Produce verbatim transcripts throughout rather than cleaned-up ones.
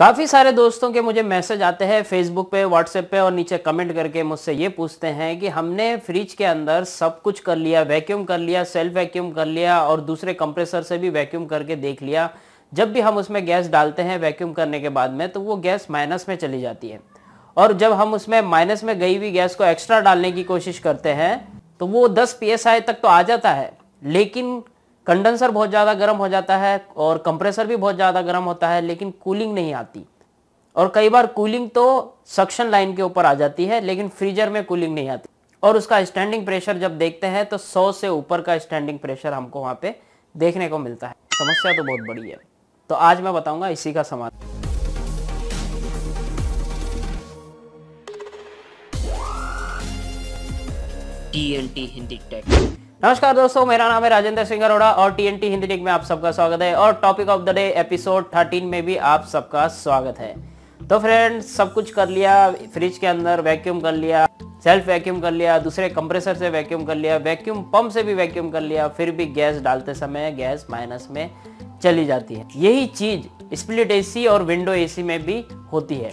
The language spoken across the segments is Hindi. काफ़ी सारे दोस्तों के मुझे मैसेज आते हैं फेसबुक पे, व्हाट्सएप पे और नीचे कमेंट करके मुझसे ये पूछते हैं कि हमने फ्रिज के अंदर सब कुछ कर लिया, वैक्यूम कर लिया, सेल्फ वैक्यूम कर लिया और दूसरे कंप्रेसर से भी वैक्यूम करके देख लिया। जब भी हम उसमें गैस डालते हैं वैक्यूम करने के बाद में तो वो गैस माइनस में चली जाती है और जब हम उसमें माइनस में गई हुई गैस को एक्स्ट्रा डालने की कोशिश करते हैं तो वो दस पी एस आई तक तो आ जाता है, लेकिन कंडेंसर बहुत ज़्यादा गर्म हो जाता है और कंप्रेसर भी बहुत ज़्यादा गर्म होता है, लेकिन कूलिंग नहीं आती। और कई बार कूलिंग तो सक्शन लाइन के ऊपर आ जाती है लेकिन फ्रीजर में कूलिंग नहीं आती। और उसका स्टैंडिंग प्रेशर जब देखते हैं तो सौ से ऊपर का स्टैंडिंग प्रेशर हमको वहाँ पे देखने को मिलता है। समस्या तो बहुत बड़ी है, तो आज मैं बताऊंगा इसी का समाधान। T N T Hindi tech. नमस्कार दोस्तों, मेरा नाम है राजेंद्र सिंह अरोड़ा और T N T Hindi tech में आप सबका स्वागत है और topic of the day episode thirteen में भी आप सबका स्वागत है। तो फ्रेंड्स, सब कुछ कर लिया, फ्रिज के अंदर वैक्यूम कर लिया, सेल्फ वैक्यूम कर लिया, दूसरे कंप्रेसर से वैक्यूम कर लिया, वैक्यूम पंप से भी वैक्यूम कर लिया, फिर भी गैस डालते समय गैस माइनस में चली जाती है। यही चीज स्प्लिट एसी और विंडो एसी में भी होती है।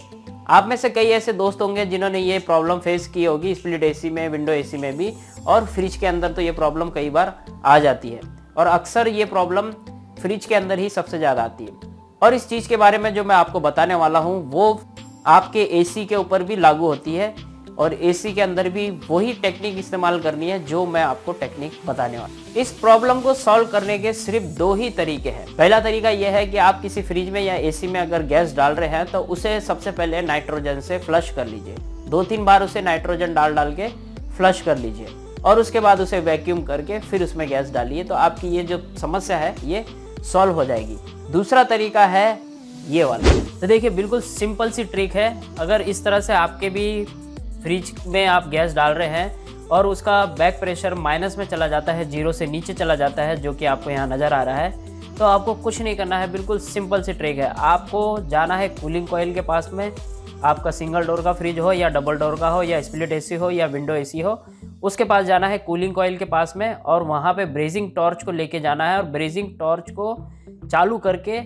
आप में से कई ऐसे दोस्त होंगे जिन्होंने ये प्रॉब्लम फेस की होगी स्प्लिट एसी में, विंडो एसी में भी, और फ्रिज के अंदर तो ये प्रॉब्लम कई बार आ जाती है और अक्सर ये प्रॉब्लम फ्रिज के अंदर ही सबसे ज़्यादा आती है। और इस चीज़ के बारे में जो मैं आपको बताने वाला हूँ वो आपके एसी के ऊपर भी लागू होती है और एसी के अंदर भी वही टेक्निक इस्तेमाल करनी है जो मैं आपको टेक्निक बताने वाला। इस प्रॉब्लम को सॉल्व करने के सिर्फ दो ही तरीके हैं। पहला तरीका यह है कि आप किसी फ्रिज में या एसी में अगर गैस डाल रहे हैं तो उसे सबसे पहले नाइट्रोजन से फ्लश कर लीजिए। दो तीन बार उसे नाइट्रोजन डाल डाल के फ्लश कर लीजिए और उसके बाद उसे वैक्यूम करके फिर उसमें गैस डालिए, तो आपकी ये जो समस्या है ये सॉल्व हो जाएगी। दूसरा तरीका है ये वाला। तो देखिए, बिल्कुल सिंपल सी ट्रिक है। अगर इस तरह से आपके भी फ्रिज में आप गैस डाल रहे हैं और उसका बैक प्रेशर माइनस में चला जाता है, जीरो से नीचे चला जाता है, जो कि आपको यहाँ नज़र आ रहा है, तो आपको कुछ नहीं करना है। बिल्कुल सिंपल सी ट्रिक है। आपको जाना है कूलिंग कोयल के पास में। आपका सिंगल डोर का फ्रिज हो या डबल डोर का हो या स्प्लिट एसी हो या विंडो एसी हो, उसके पास जाना है कूलिंग कोयल के पास में और वहाँ पर ब्रेजिंग टॉर्च को लेके जाना है और ब्रेजिंग टॉर्च को चालू करके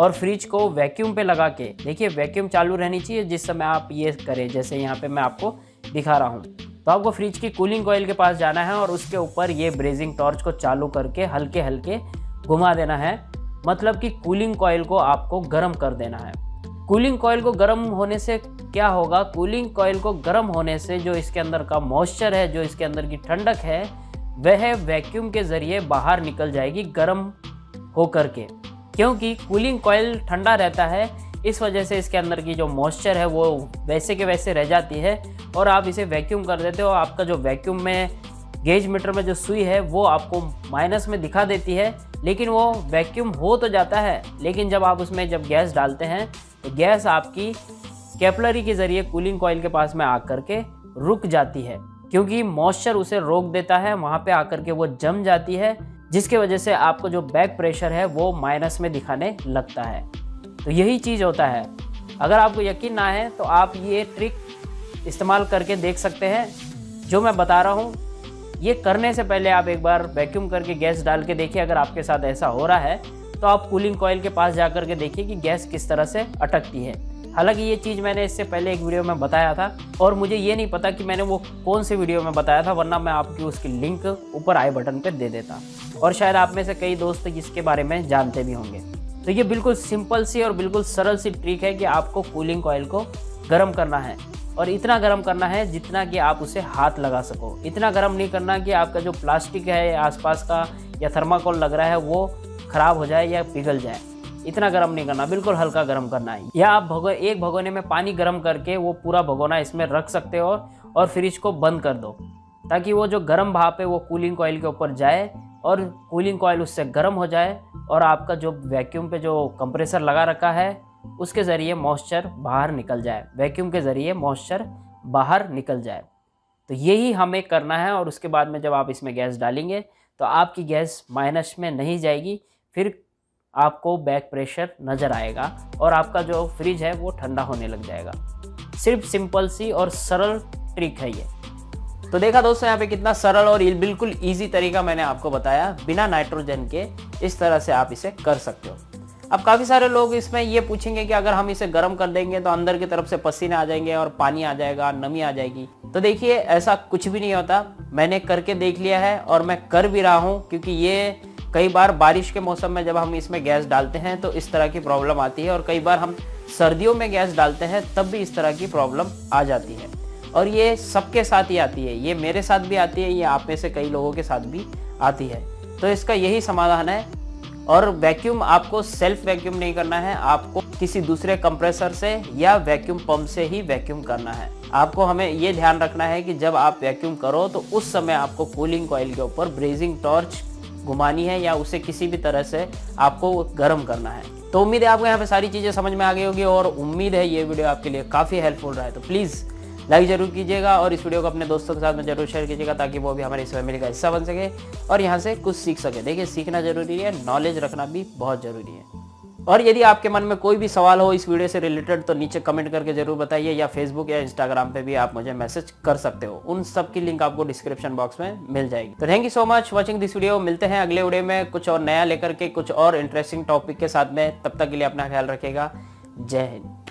और फ्रिज को वैक्यूम पे लगा के, देखिए वैक्यूम चालू रहनी चाहिए जिस समय आप ये करें, जैसे यहाँ पे मैं आपको दिखा रहा हूँ। तो आपको फ्रिज की कूलिंग कोयल के पास जाना है और उसके ऊपर ये ब्रेजिंग टॉर्च को चालू करके हल्के हल्के घुमा देना है, मतलब कि कूलिंग कोयल को आपको गर्म कर देना है। कूलिंग कोयल को गर्म होने से क्या होगा, कूलिंग कोयल को गर्म होने से जो इसके अंदर का मॉइस्चर है, जो इसके अंदर की ठंडक है, वह वैक्यूम के ज़रिए बाहर निकल जाएगी गर्म होकर के। क्योंकि कूलिंग कॉयल ठंडा रहता है, इस वजह से इसके अंदर की जो मॉइस्चर है वो वैसे के वैसे रह जाती है और आप इसे वैक्यूम कर देते हो। आपका जो वैक्यूम में गेज मीटर में जो सुई है वो आपको माइनस में दिखा देती है, लेकिन वो वैक्यूम हो तो जाता है, लेकिन जब आप उसमें जब गैस डालते हैं तो गैस आपकी कैपिलरी के ज़रिए कूलिंग कॉयल के पास में आकर के रुक जाती है, क्योंकि मॉइस्चर उसे रोक देता है, वहाँ पर आकर के वो जम जाती है, जिसके वजह से आपको जो बैक प्रेशर है वो माइनस में दिखाने लगता है। तो यही चीज़ होता है। अगर आपको यकीन ना है तो आप ये ट्रिक इस्तेमाल करके देख सकते हैं जो मैं बता रहा हूँ। ये करने से पहले आप एक बार वैक्यूम करके गैस डाल के देखिए। अगर आपके साथ ऐसा हो रहा है तो आप कूलिंग कोयल के पास जा कर के देखिए कि गैस किस तरह से अटकती है। हालांकि ये चीज़ मैंने इससे पहले एक वीडियो में बताया था और मुझे ये नहीं पता कि मैंने वो कौन से वीडियो में बताया था, वरना मैं आपकी उसकी लिंक ऊपर आई बटन पे दे देता और शायद आप में से कई दोस्त इसके बारे में जानते भी होंगे। तो ये बिल्कुल सिंपल सी और बिल्कुल सरल सी ट्रिक है कि आपको कूलिंग कोयल को गर्म करना है और इतना गर्म करना है जितना कि आप उसे हाथ लगा सको। इतना गर्म नहीं करना कि आपका जो प्लास्टिक है आसपास का या थर्माकोल लग रहा है वो ख़राब हो जाए या पिघल जाए, इतना गर्म नहीं करना, बिल्कुल हल्का गर्म करना है। या आप भगो एक भगोने में पानी गर्म करके वो पूरा भगोना इसमें रख सकते हो और फ्रिज को बंद कर दो, ताकि वो जो गर्म भाप है वो कूलिंग कोयल के ऊपर जाए और कूलिंग कोयल उससे गर्म हो जाए और आपका जो वैक्यूम पे जो कंप्रेसर लगा रखा है उसके ज़रिए मॉइस्चर बाहर निकल जाए, वैक्यूम के ज़रिए मॉइस्चर बाहर निकल जाए। तो यही हमें करना है और उसके बाद में जब आप इसमें गैस डालेंगे तो आपकी गैस माइनस में नहीं जाएगी, फिर आपको बैक प्रेशर नज़र आएगा और आपका जो फ्रिज है वो ठंडा होने लग जाएगा। सिर्फ सिंपल सी और सरल ट्रिक है ये। तो देखा दोस्तों, यहाँ पे कितना सरल और बिल्कुल इजी तरीका मैंने आपको बताया, बिना नाइट्रोजन के इस तरह से आप इसे कर सकते हो। अब काफ़ी सारे लोग इसमें ये पूछेंगे कि अगर हम इसे गर्म कर देंगे तो अंदर की तरफ से पसीने आ जाएंगे और पानी आ जाएगा, नमी आ जाएगी। तो देखिए ऐसा कुछ भी नहीं होता। मैंने करके देख लिया है और मैं कर भी रहा हूँ, क्योंकि ये कई बार बारिश के मौसम में जब हम इसमें गैस डालते हैं तो इस तरह की प्रॉब्लम आती है, और कई बार हम सर्दियों में गैस डालते हैं तब भी इस तरह की प्रॉब्लम आ जाती है। और ये सबके साथ ही आती है, ये मेरे साथ भी आती है, ये आप में से कई लोगों के साथ भी आती है। तो इसका यही समाधान है। और वैक्यूम आपको सेल्फ वैक्यूम नहीं करना है, आपको किसी दूसरे कंप्रेसर से या वैक्यूम पंप से ही वैक्यूम करना है। आपको हमें ये ध्यान रखना है कि जब आप वैक्यूम करो तो उस समय आपको कूलिंग कॉइल के ऊपर ब्रेजिंग टॉर्च घुमानी है या उसे किसी भी तरह से आपको गर्म करना है। तो उम्मीद है आपको यहाँ पे सारी चीज़ें समझ में आ गई होगी, और उम्मीद है ये वीडियो आपके लिए काफ़ी हेल्पफुल रहा है। तो प्लीज़ लाइक जरूर कीजिएगा और इस वीडियो को अपने दोस्तों के साथ में जरूर शेयर कीजिएगा, ताकि वो भी हमारे इस फैमिली का हिस्सा बन सके और यहाँ से कुछ सीख सके। देखिए सीखना जरूरी है, नॉलेज रखना भी बहुत ज़रूरी है। और यदि आपके मन में कोई भी सवाल हो इस वीडियो से रिलेटेड तो नीचे कमेंट करके जरूर बताइए, या फेसबुक या इंस्टाग्राम पे भी आप मुझे मैसेज कर सकते हो। उन सब की लिंक आपको डिस्क्रिप्शन बॉक्स में मिल जाएगी। तो thank you so much watching this video. मिलते हैं अगले वीडियो में कुछ और नया लेकर के, कुछ और इंटरेस्टिंग टॉपिक के साथ में। तब तक के लिए अपना ख्याल रखिएगा। जय हिंद।